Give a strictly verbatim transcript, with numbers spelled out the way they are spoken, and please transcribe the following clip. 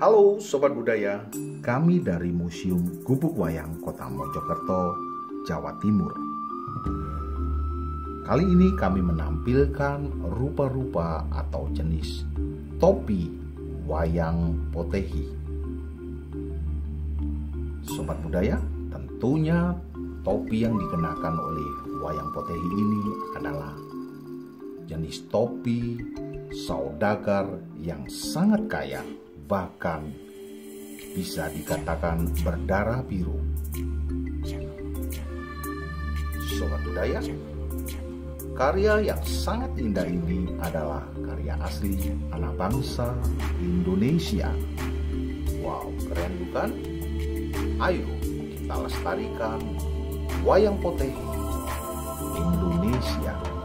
Halo Sobat Budaya, kami dari Museum Gubuk Wayang Kota Mojokerto, Jawa Timur. Kali ini kami menampilkan rupa-rupa atau jenis topi wayang potehi. Sobat Budaya, tentunya topi yang dikenakan oleh wayang potehi ini adalah jenis topi saudagar yang sangat kaya. Bahkan bisa dikatakan berdarah biru. Sobat Budaya, karya yang sangat indah ini adalah karya asli anak bangsa Indonesia. Wow, keren bukan? Ayo kita lestarikan wayang potehi Indonesia.